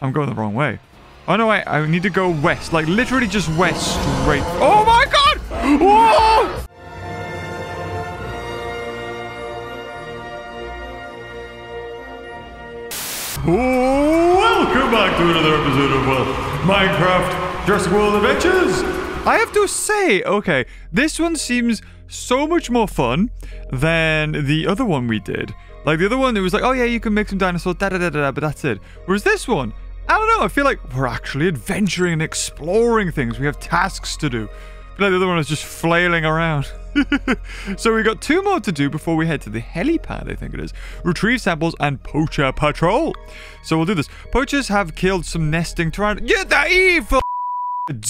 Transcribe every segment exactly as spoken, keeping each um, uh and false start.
I'm going the wrong way. Oh no, wait, I need to go west. Like, literally just west straight. Oh my god! Whoa! Welcome back to another episode of, well, Minecraft Jurassic World Adventures! I have to say, okay, this one seems so much more fun than the other one we did. Like, the other one, it was like, oh yeah, you can make some dinosaurs, da-da-da-da-da, but that's it. Whereas this one, I don't know, I feel like we're actually adventuring and exploring things. We have tasks to do. But like the other one is just flailing around. So we got two more to do before we head to the helipad, I think it is. Retrieve samples and poacher patrol. So we'll do this. Poachers have killed some nesting tyrannosaurs. Yeah, they're evil!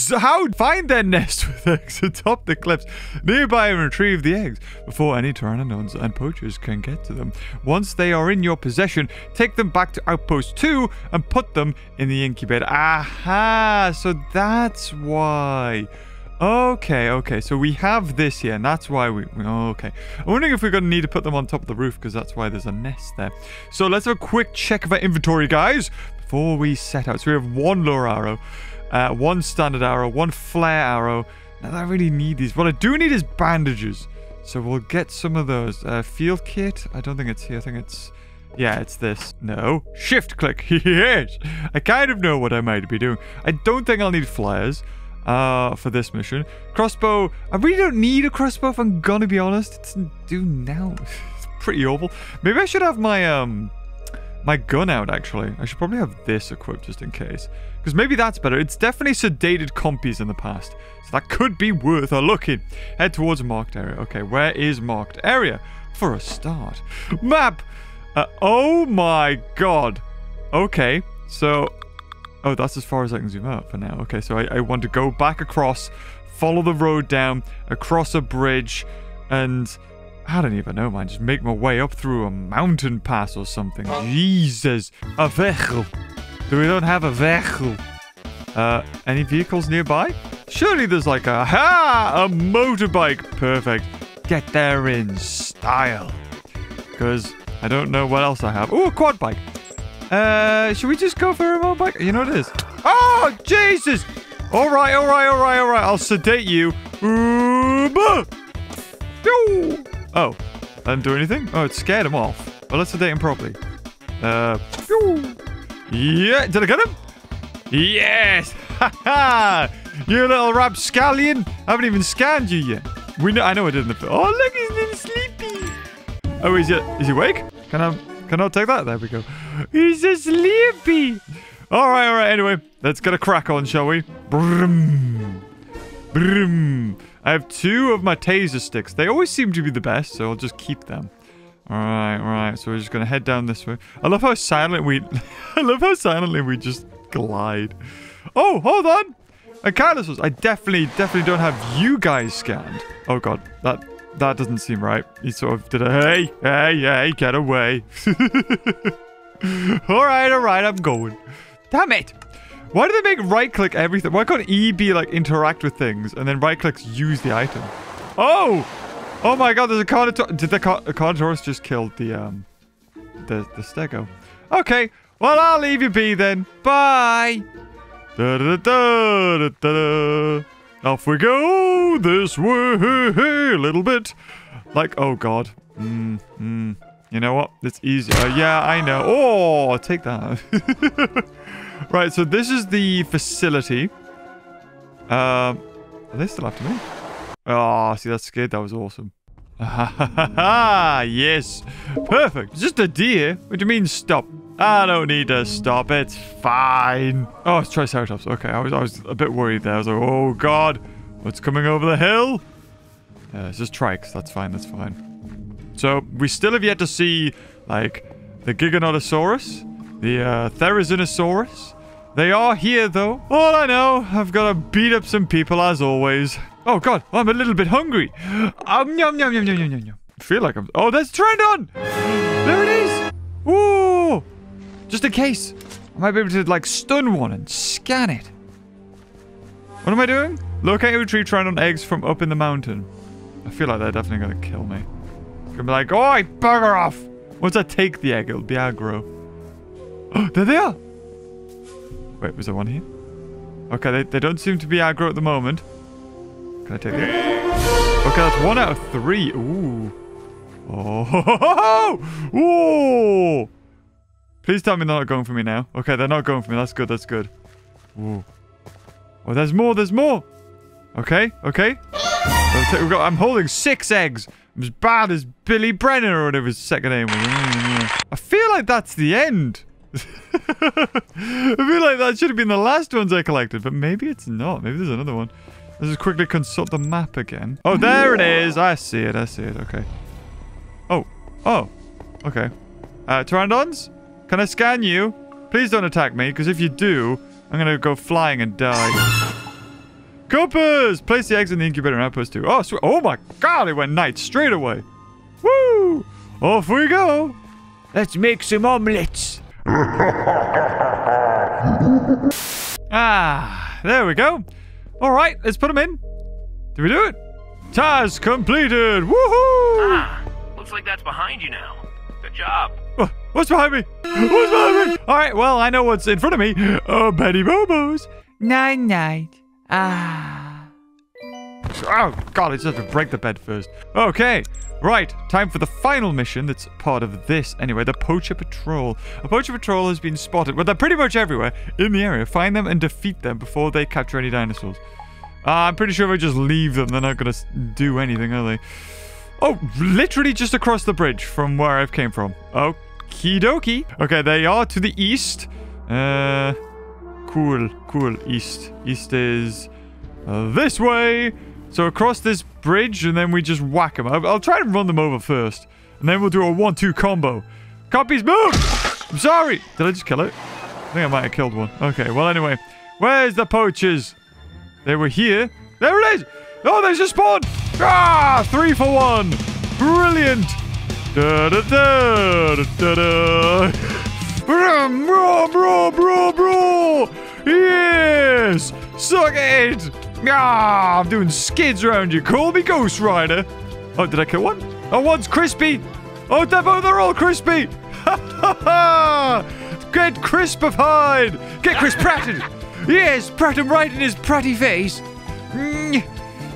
How find their nest with eggs atop the cliffs nearby and retrieve the eggs before any pteranodons and poachers can get to them. Once they are in your possession, take them back to Outpost two and put them in the incubator. Aha! So that's why. Okay, okay. So we have this here, and that's why we... Okay. I'm wondering if we're going to need to put them on top of the roof, because that's why there's a nest there. So let's have a quick check of our inventory, guys, before we set out. So we have one lure arrow. Uh, one standard arrow, one flare arrow. Now, I really need these. What I do need is bandages. So we'll get some of those. Uh, field kit. I don't think it's here. I think it's... Yeah, it's this. No. Shift click. Yes. I kind of know what I might be doing. I don't think I'll need flares uh, for this mission. Crossbow. I really don't need a crossbow, if I'm gonna be honest. It doesn't do now. It's pretty awful. Maybe I should have my... um. My gun out, actually. I should probably have this equipped just in case. Because maybe that's better. It's definitely sedated compies in the past. So that could be worth a look in. Head towards marked area. Okay, where is marked area? For a start. Map! Uh, oh my god. Okay, so... Oh, that's as far as I can zoom out for now. Okay, so I, I want to go back across, follow the road down, across a bridge, and... I don't even know, man. Just make my way up through a mountain pass or something. Jesus. A vehicle. Do we don't have a vehicle? Uh, any vehicles nearby? Surely there's like a... Ha! A motorbike. Perfect. Get there in style. Because I don't know what else I have. Ooh, a quad bike. Uh, should we just go for a remote bike? You know what it is. Oh, Jesus. All right, all right, all right, all right. I'll sedate you. Ooh, oh, I didn't do anything? Oh, it scared him off. Well, let's sedate him properly. Uh, yeah, did I get him? Yes! Ha ha! You little rapscallion! I haven't even scanned you yet. We know, I know I didn't. Oh, look, he's little sleepy. Oh, is he, is he awake? Can I, can I take that? There we go. He's a sleepy. All right, all right. Anyway, let's get a crack on, shall we? Brum. Brum. I have two of my taser sticks. They always seem to be the best, so I'll just keep them. All right, all right. So we're just gonna head down this way. I love how silent we. I love how silently we just glide. Oh, hold on. I can't. I definitely, definitely don't have you guys scanned. Oh god, that that doesn't seem right. He sort of did a hey, hey, hey, get away. All right, all right. I'm going. Damn it. Why do they make right-click everything? Why can't E be, like, interact with things, and then right-clicks use the item? Oh! Oh my god, there's a Carnotaurus. Did the Car Carnotaurus just kill the, um... The, the Stego? Okay, well, I'll leave you be, then. Bye! Da-da-da-da-da-da-da. Off we go this way, a little bit. Like, oh god. Mm, mm. You know what? It's easier. Uh, yeah, I know. Oh, I'll take that. Right, so this is the facility. Um, are they still after me? Oh, see, that's scared. That was awesome. Yes. Perfect. It's just a deer. What do you mean stop? I don't need to stop. It's fine. Oh, it's Triceratops. Okay, I was, I was a bit worried there. I was like, oh, God. What's coming over the hill? Uh, it's just trikes. That's fine. That's fine. So, we still have yet to see, like, the Giganotosaurus. The uh, Therizinosaurus. They are here, though. All I know, I've got to beat up some people, as always. Oh, God. I'm a little bit hungry. Um, yum, yum, yum, yum, yum, yum. I feel like I'm... Oh, there's Trendon! There it is! Ooh! Just in case. I might be able to, like, stun one and scan it. What am I doing? Locate and retrieve Trendon eggs from up in the mountain. I feel like they're definitely going to kill me. It's going to be like, oi, bugger off! Once I take the egg, it'll be aggro. Oh, there they are! Wait, was there one here? Okay, they, they don't seem to be aggro at the moment. Can I take the... Okay, that's one out of three. Ooh. Oh. Ooh. Please tell me they're not going for me now. Okay, they're not going for me. That's good. That's good. Ooh. Oh, there's more. There's more. Okay. Okay. We've got, I'm holding six eggs. I'm as bad as Billy Brennan or whatever his second name was. I feel like that's the end. I feel like that should have been the last ones I collected, but maybe it's not. Maybe there's another one. Let's just quickly consult the map again. Oh, there it is. I see it. I see it. Okay. Oh. Oh. Okay. Uh, Pteranodons? Can I scan you? Please don't attack me, because if you do, I'm going to go flying and die. Coopers! Place the eggs in the incubator in Outpost two. Oh, sweet. Oh my god, it went night straight away. Woo! Off we go. Let's make some omelets. Ah, there we go. All right, let's put them in. Did we do it? Task completed. Woohoo! Ah, looks like that's behind you now. Good job. Oh, what's behind me? What's behind me? All right, well, I know what's in front of me. Oh, Betty Bobo's. Night, night. Ah. Oh, God, I just have to break the bed first. Okay. Right, time for the final mission that's part of this anyway, the Poacher Patrol. A Poacher Patrol has been spotted. Well, they're pretty much everywhere in the area. Find them and defeat them before they capture any dinosaurs. Uh, I'm pretty sure if I just leave them, they're not going to do anything, are they? Oh, literally just across the bridge from where I've came from. Okie dokie. Okay, they are to the east. Uh, cool, cool, east. East is uh, this way. So across this bridge, and then we just whack them. I'll, I'll try to run them over first. And then we'll do a one two combo. Copies, move! I'm sorry! Did I just kill it? I think I might have killed one. Okay, well, anyway. Where's the poachers? They were here. There it is! Oh, there's a spawn! Ah! Three for one! Brilliant! Da da da da da! Bro, bro, bro, bro! Yes! Suck it! Ah, I'm doing skids around you. Call me Ghost Rider. Oh, did I kill one? Oh, one's crispy. Oh, they're, both, they're all crispy. Ha, ha, ha. Get crispified. Get Chris Pratted. Yes, Pratt him right in his pratty face. Mm.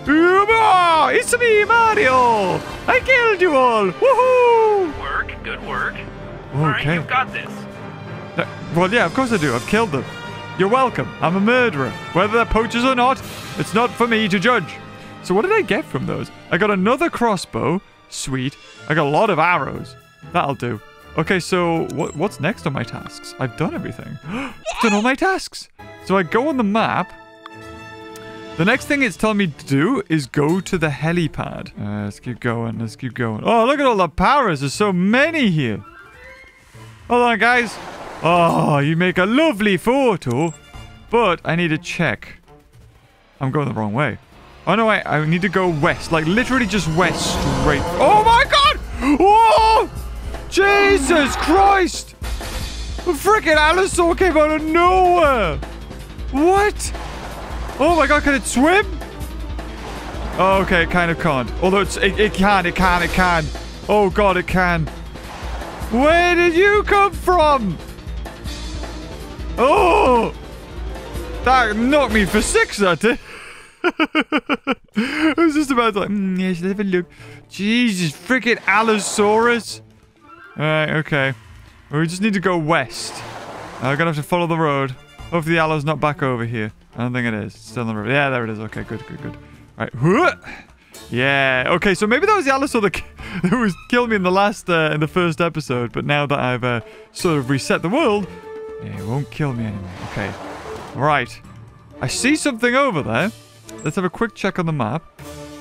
Oh, it's me, Mario. I killed you all. Woohoo. Work. Good work. Okay. All right, you've got this. Uh, well, yeah, of course I do. I've killed them. You're welcome. I'm a murderer. Whether they're poachers or not, it's not for me to judge. So what did I get from those? I got another crossbow. Sweet. I got a lot of arrows. That'll do. Okay, so what, what's next on my tasks? I've done everything. I've done all my tasks. So I go on the map. The next thing it's telling me to do is go to the helipad. Uh, let's keep going. Let's keep going. Oh, look at all the paras. There's so many here. Hold on, guys. Oh, you make a lovely photo, but I need to check. I'm going the wrong way. Oh, no, I, I need to go west, like literally just west straight. Oh, my God. Oh, Jesus Christ. A freaking allosaur came out of nowhere. What? Oh, my God. Can it swim? Oh, okay, it kind of can't. Although it's, it, it can, it can, it can. Oh, God, it can. Where did you come from? Oh! That knocked me for six, that did. I was just about to like, mm, yes, have a look. Jesus, freaking Allosaurus. Alright, okay. We just need to go west. I'm gonna have to follow the road. Hopefully the Allo's not back over here. I don't think it is. It's still on the road. Yeah, there it is. Okay, good, good, good. Alright. Yeah, okay, so maybe that was the Allosaur that, that was killed me in the last, uh, in the first episode. But now that I've uh, sort of reset the world... Yeah, it won't kill me anymore. Okay. Right. I see something over there. Let's have a quick check on the map.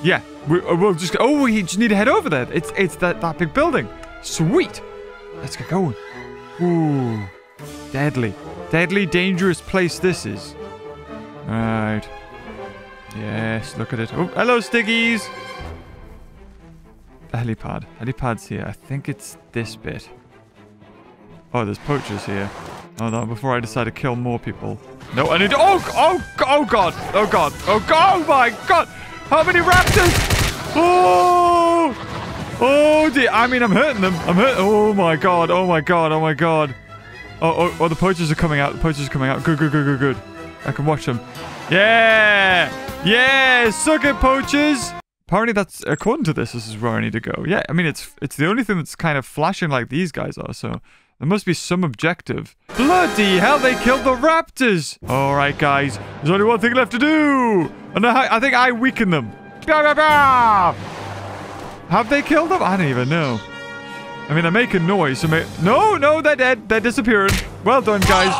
Yeah. We, we'll just... Oh, we just need to head over there. It's it's that, that big building. Sweet. Let's get going. Ooh. Deadly. Deadly, dangerous place this is. Right. Yes, look at it. Oh, hello, Stiggies. The helipad. Helipad's here. I think it's this bit. Oh, there's poachers here. Hold on, before I decide to kill more people. No, I need to- Oh! Oh! Oh God! Oh God! Oh God! Oh my God! How many raptors? Oh! Oh dear! I mean, I'm hurting them. I'm hurt- Oh my God! Oh my God! Oh my God! Oh, oh, oh, the poachers are coming out. The poachers are coming out. Good, good, good, good, good. I can watch them. Yeah! Yeah! Suck it, poachers! Apparently that's, according to this, this is where I need to go. Yeah, I mean, it's it's the only thing that's kind of flashing like these guys are, so there must be some objective. Bloody hell, they killed the raptors! All right, guys. There's only one thing left to do! And I, I think I weakened them. Have they killed them? I don't even know. I mean, they're making noise. So may no, no, they're dead. They're disappearing. Well done, guys.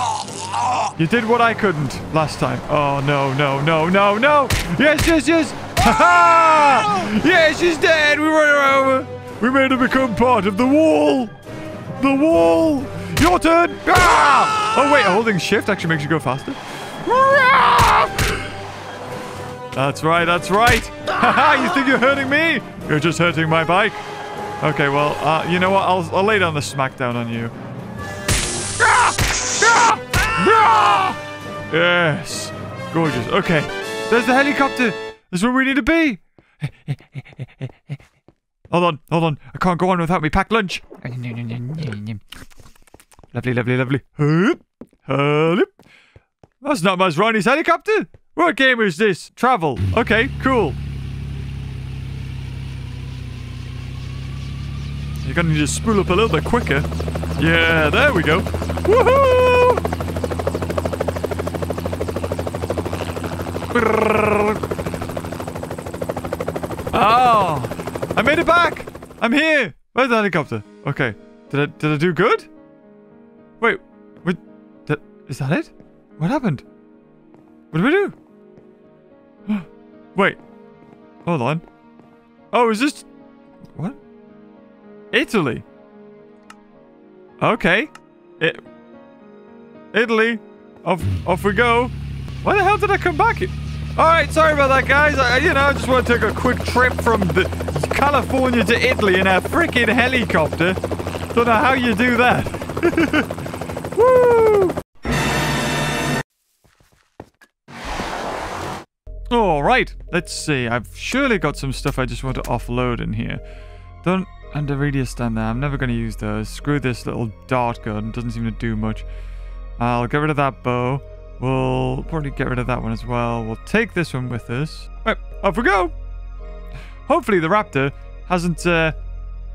You did what I couldn't last time. Oh, no, no, no, no, no. Yes, yes, yes. Ha-ha! Yes, she's dead. We run her over. We made her become part of the wall. The wall. Your turn. Ah! Oh, wait. Holding shift actually makes you go faster. That's right. That's right. Ha-ha! You think you're hurting me? You're just hurting my bike. Okay, well, uh, you know what? I'll, I'll lay down the smackdown on you. Yes. Gorgeous. Okay. There's the helicopter. That's where we need to be. Hold on. Hold on. I can't go on without me packed lunch. Lovely, lovely, lovely. That's not Masrani's helicopter. What game is this? Travel. Okay, cool. You're gonna need to spool up a little bit quicker. Yeah, there we go. Woohoo! Oh, I made it back. I'm here. Where's the helicopter? Okay. Did I did I do good? Wait, wait. Did, is that it? What happened? What did we do? Wait. Hold on. Oh, is this what? Italy. Okay. It Italy. Off, off we go. Why the hell did I come back here? All right, sorry about that, guys. I, you know, I just want to take a quick trip from the California to Italy in a freaking helicopter. Don't know how you do that. Woo! All right. Let's see. I've surely got some stuff I just want to offload in here. Don't under radius stand there. I'm never going to use those. Screw this little dart gun. Doesn't seem to do much. I'll get rid of that bow. We'll probably get rid of that one as well. We'll take this one with us. Right, off we go. Hopefully the raptor hasn't. Uh,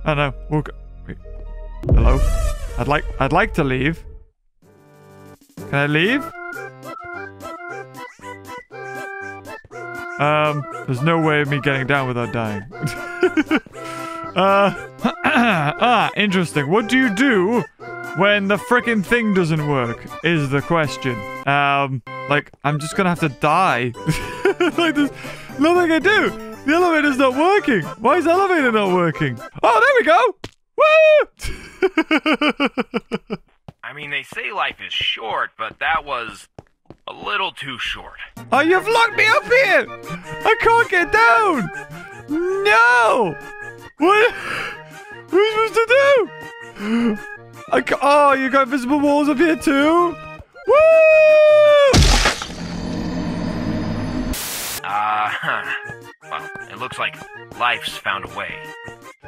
I don't know. We'll go. Wait. Hello. I'd like. I'd like to leave. Can I leave? Um. There's no way of me getting down without dying. Uh, ah, interesting. What do you do when the frickin' thing doesn't work is the question. Um, like, I'm just gonna have to die. Like, there's nothing I do. The elevator's not working. Why is the elevator not working? Oh, there we go. Woo! I mean, they say life is short, but that was a little too short. Oh, you've locked me up here. I can't get down. No. What? What are you supposed to do? I ca oh, you got invisible walls up here too? Woo! Uh, huh. Well, it looks like life's found a way.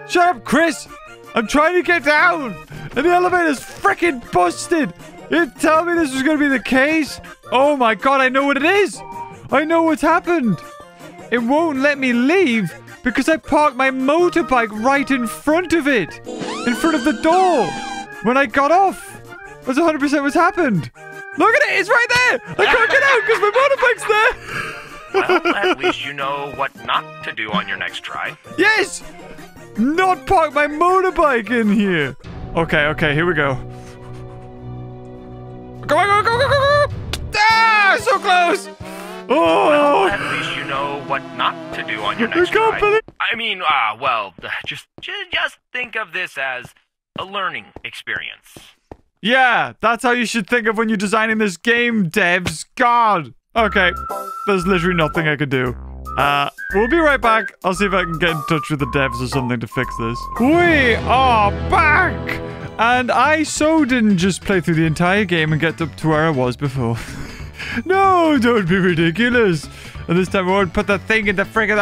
Shut up, Chris! I'm trying to get down! And the elevator's freaking busted! You tell me this was gonna be the case? Oh my god, I know what it is! I know what's happened! It won't let me leave! Because I parked my motorbike right in front of it. In front of the door. When I got off. That's one hundred percent what's happened. Look at it. It's right there. I can't get out because my motorbike's there. Well, at least you know what not to do on your next try. Yes. Not park my motorbike in here. Okay, okay. Here we go. Go, go, go, go, go, go. Ah, so close. Oh. Well, at least you know what not to do on your next ride. I mean, ah, uh, well, just just think of this as a learning experience. Yeah, that's how you should think of when you're designing this game, devs. God. Okay, there's literally nothing I could do. Uh, we'll be right back. I'll see if I can get in touch with the devs or something to fix this. We are back! And I so didn't just play through the entire game and get up to where I was before. No, don't be ridiculous. And this time I won't put the thing in the friggin'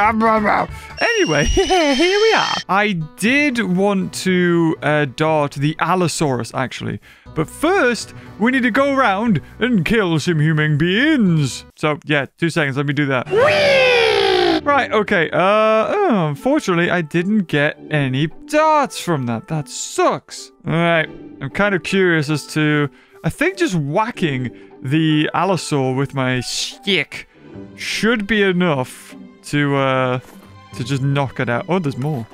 Anyway, here we are. I did want to uh, dart the Allosaurus, actually. But first, we need to go around and kill some human beings. So, yeah, two seconds. Let me do that. Whee! Right, okay. Uh, oh, unfortunately, I didn't get any darts from that. That sucks. All right. I'm kind of curious as to... I think just whacking the Allosaur with my stick should be enough to, uh... to just knock it out. Oh, there's more.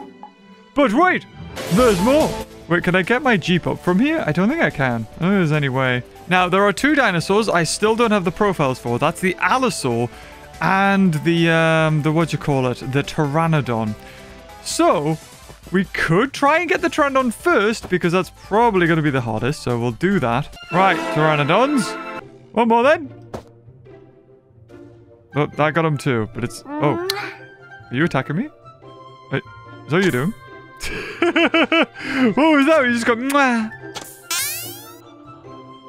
But wait! There's more! Wait, can I get my Jeep up from here? I don't think I can. I don't think there's any way. Now, there are two dinosaurs I still don't have the profiles for. That's the Allosaur and the, um, the, what do you call it? The Pteranodon. So, we could try and get the Pteranodon first because that's probably going to be the hardest. So, we'll do that. Right, Pteranodons. One more then. Oh, that got him too, but it's... Oh. Are you attacking me? Wait, is that what you're doing? What was that? You just got... Mwah.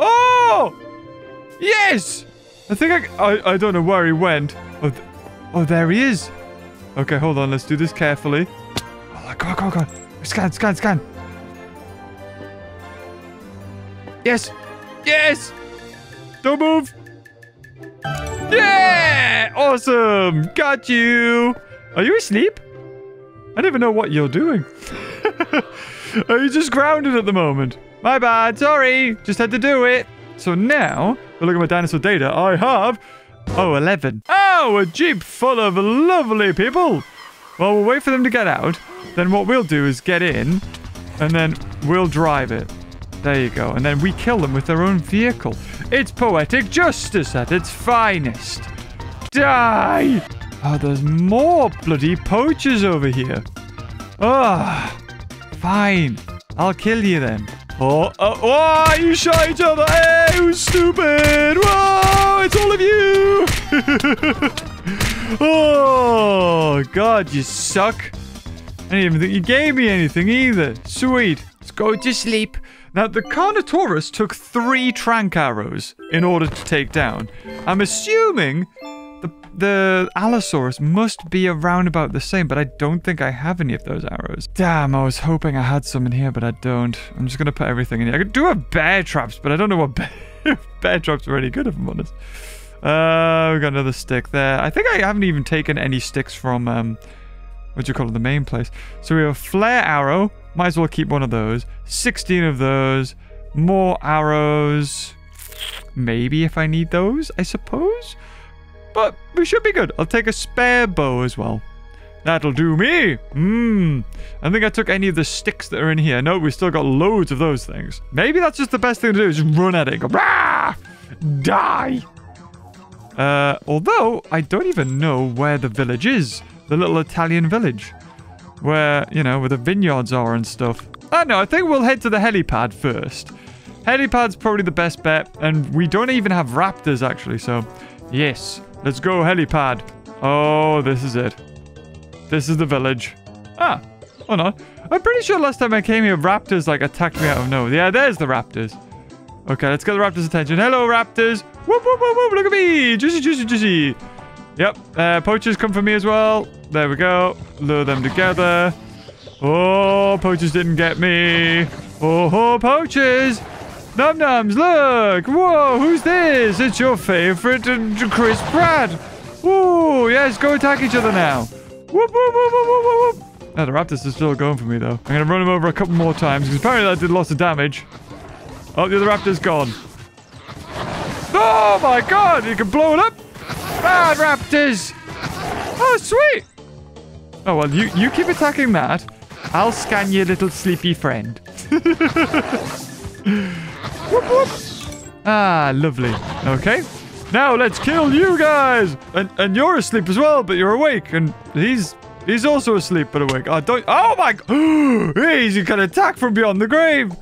Oh! Yes! I think I, I... I don't know where he went. Oh, th oh, there he is. Okay, hold on. Let's do this carefully. Oh, go on, go on, go on. Scan, scan, scan. Yes! Yes! Don't move! Yeah! Awesome! Got you! Are you asleep? I don't even know what you're doing. Are you just grounded at the moment? My bad. Sorry. Just had to do it. So now, if I look at my dinosaur data, I have... Oh, eleven. Oh, a Jeep full of lovely people. Well, we'll wait for them to get out. Then what we'll do is get in, and then we'll drive it. There you go. And then we kill them with their own vehicle. It's poetic justice at its finest. Die! Oh, there's more bloody poachers over here. Ah, oh, fine. I'll kill you then. Oh, oh, oh, you shot each other. Hey, who's stupid? Whoa, it's all of you. Oh, God, you suck. I didn't even think you gave me anything either. Sweet. Let's go to sleep. Now, the Carnotaurus took three Trank arrows in order to take down. I'm assuming... The Allosaurus must be around about the same, but I don't think I have any of those arrows. Damn, I was hoping I had some in here, but I don't. I'm just going to put everything in here. I do have bear traps, but I don't know what bear, bear traps are any good, if I'm honest. Uh, we got another stick there. I think I haven't even taken any sticks from, um, what do you call it, the main place. So we have a flare arrow. Might as well keep one of those. sixteen of those. More arrows. Maybe if I need those, I suppose. But we should be good. I'll take a spare bow as well. That'll do me. Mmm. I think I took any of the sticks that are in here. No, we've still got loads of those things. Maybe that's just the best thing to do. Just run at it. Go, rah! Die. Uh, although, I don't even know where the village is. The little Italian village. Where, you know, where the vineyards are and stuff. I know. I think we'll head to the helipad first. Helipad's probably the best bet. And we don't even have raptors, actually. So, yes. Let's go, helipad. Oh, this is it. This is the village. Ah, or not. I'm pretty sure last time I came here, raptors, like, attacked me out of nowhere. Yeah, there's the raptors. Okay, let's get the raptors' attention. Hello, raptors. Whoop, whoop, whoop, whoop. Look at me. Juicy, juicy, juicy. Yep, uh, poachers come for me as well. There we go. Lure them together. Oh, poachers didn't get me. Oh, oh poachers. Num Nums, look! Whoa, who's this? It's your favorite, uh, Chris Pratt! Ooh, yes, go attack each other now! Whoop, whoop, whoop, whoop, whoop, whoop! Now, the raptors are still going for me, though. I'm gonna run him over a couple more times, because apparently that did lots of damage. Oh, the other raptor's gone. Oh my god, you can blow it up! Bad raptors! Oh, sweet! Oh, well, you, you keep attacking that. I'll scan your little sleepy friend. Whoop, whoop. Ah, lovely. Okay. Now let's kill you guys. And and you're asleep as well, but you're awake. And he's he's also asleep but awake. I don't Oh my He's you can attack from beyond the grave.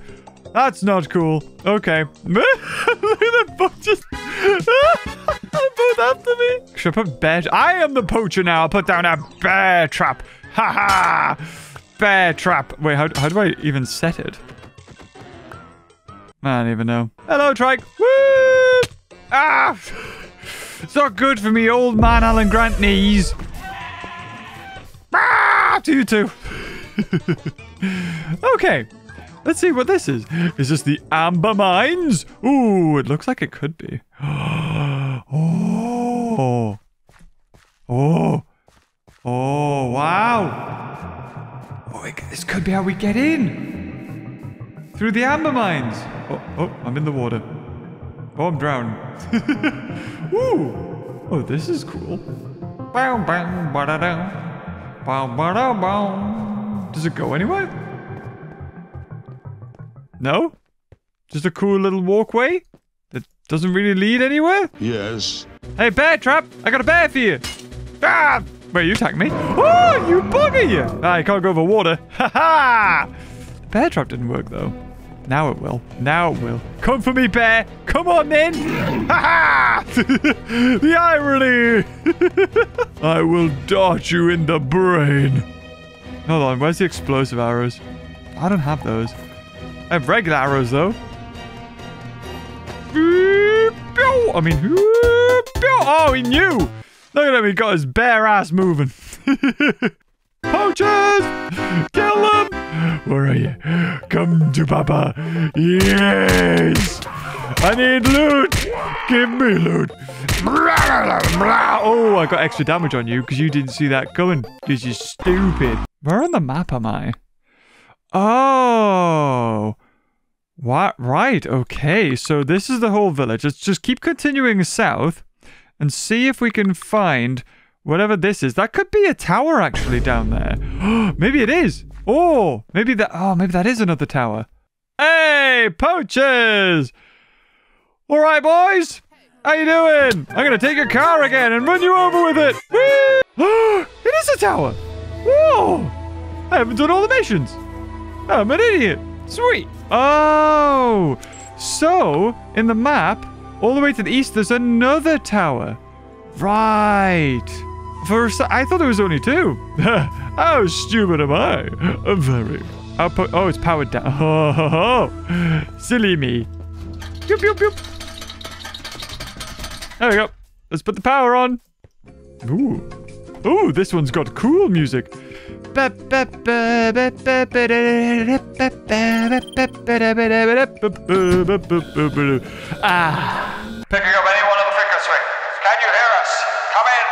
That's not cool. Okay. Look at the poachers. Both after me. Should I put bear I am the poacher now. I'll put down a bear trap. Ha ha. Bear trap. Wait, how how do I even set it? I don't even know. Hello, Trike. Woo! Ah! It's not good for me, old man Alan Grant knees. Ah! talk to you two. Okay. Let's see what this is. Is this the Amber Mines? Ooh, it looks like it could be. Oh. Oh. Oh, wow. Oh, it, this could be how we get in. Through the Amber Mines. Oh, oh, I'm in the water. Oh, I'm drowned. Ooh. Oh, this is cool. Does it go anywhere? No? Just a cool little walkway that doesn't really lead anywhere? Yes. Hey, bear trap! I got a bear for you! Ah! Wait, you attacked me? Oh, you bugger you! Ah, I can't go over water. Ha ha! The bear trap didn't work, though. Now it will. Now it will. Come for me, bear! Come on, then! Ha ha! The irony! I will dart you in the brain. Hold on, where's the explosive arrows? I don't have those. I have regular arrows, though. I mean, oh, he knew. Look at him. He got his bare ass moving. Poachers! Kill them! Where are you? Come to Papa. Yes! I need loot. Give me loot. Oh, I got extra damage on you because you didn't see that coming. Because you're stupid. Where on the map am I? Oh. What? Right. Okay. So this is the whole village. Let's just keep continuing south and see if we can find whatever this is. That could be a tower actually down there. Maybe it is. Oh, maybe that. Oh, maybe that is another tower. Hey, poachers. All right, boys. How you doing? I'm going to take your car again and run you over with it. Woo! It is a tower. Whoa. I haven't done all the missions. I'm an idiot. Sweet. Oh. So, in the map, all the way to the east, there's another tower. Right. For I thought there was only two. How stupid am I? I'm very... Outpost oh, it's powered down. Oh, oh, oh. Silly me. Yoop, yoop, yoop. There we go. Let's put the power on. Ooh. Ooh, this one's got cool music. Ah. Picking up anyone on the finger swing. Can you hear us? Come in.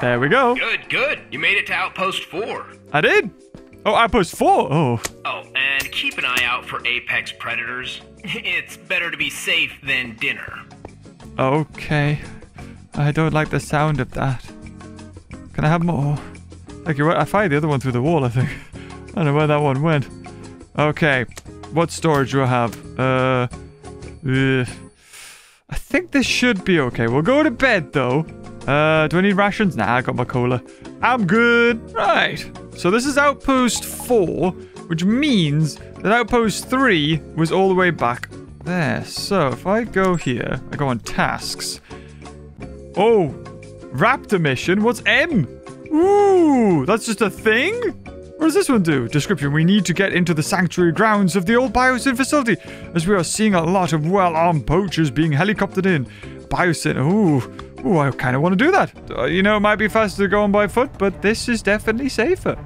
There we go. Good, good. You made it to Outpost Four. I did. Oh, Outpost Four. Oh. Oh, and keep an eye out for apex predators. It's better to be safe than dinner. Okay. I don't like the sound of that. Can I have more? Like you're right, I fired the other one through the wall, I think. I don't know where that one went. Okay. What storage do I have? Uh, uh, I think this should be okay. We'll go to bed, though. Uh, do I need rations? Nah, I got my cola. I'm good. Right. So this is Outpost four, which means that Outpost three was all the way back there. So if I go here, I go on tasks. Oh, Raptor mission. What's M? Ooh, that's just a thing? What does this one do? Description. We need to get into the sanctuary grounds of the old Biosyn facility, as we are seeing a lot of well-armed poachers being helicoptered in. Biosyn. Ooh. Ooh, I kind of want to do that. Uh, you know, it might be faster going by foot, but this is definitely safer.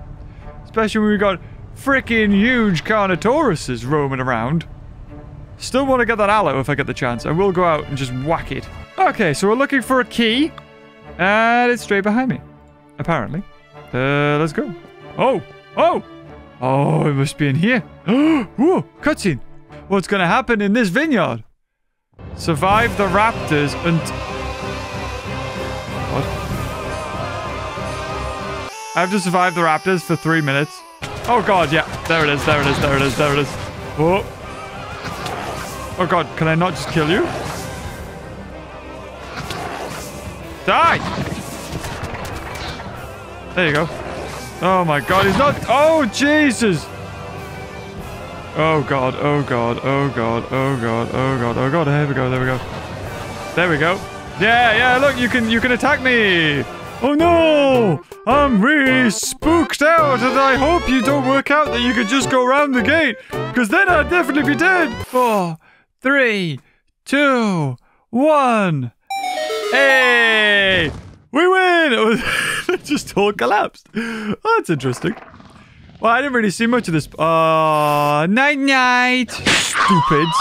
Especially when we got freaking huge Carnotauruses roaming around. Still want to get that aloe if I get the chance. I will go out and just whack it. Okay, so we're looking for a key. And it's straight behind me. Apparently. Uh, let's go. Oh! Oh! Oh, it must be in here. Whoa! Cutscene! What's gonna happen in this vineyard? Survive the raptors and... What? I have to survive the raptors for three minutes. Oh god, yeah. There it is, there it is, there it is, there it is. Whoa. Oh god, can I not just kill you? Die! There you go. Oh my god, he's not- Oh, Jesus! Oh god, oh god, oh god, oh god, oh god, oh god, there we go, there we go. There we go. Yeah, yeah, look, you can- you can attack me! Oh no! I'm really spooked out and I hope you don't work out that you could just go around the gate, because then I'd definitely be dead! Four, three, two, one. Hey! We win! It was it just all collapsed. Oh, that's interesting. Well, I didn't really see much of this. Uh, night night! Stupids.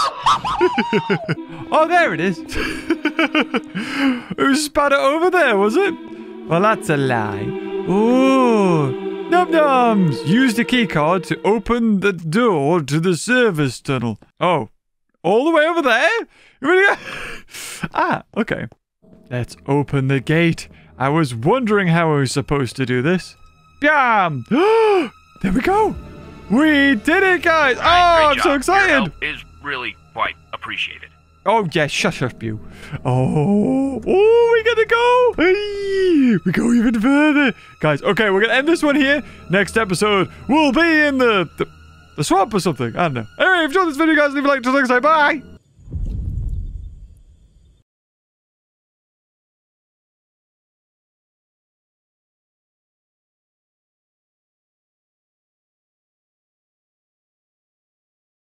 Oh, there it is. It was spattered over there, was it? Well, that's a lie. Ooh. Num Nums! Use the keycard to open the door to the service tunnel. Oh. All the way over there? You really got... Ah, okay. Let's open the gate. I was wondering how I was supposed to do this. Bam! There we go! We did it, guys! Right, oh, I'm so excited! Your help is really quite appreciated. Oh, yeah, shush up, you. Oh, oh, we're gonna go! Hey, we go even further! Guys, okay, we're gonna end this one here. Next episode, we'll be in the... the The swamp or something. I don't know. Anyway, if you enjoyed this video, guys, leave a like. Till next time. Bye.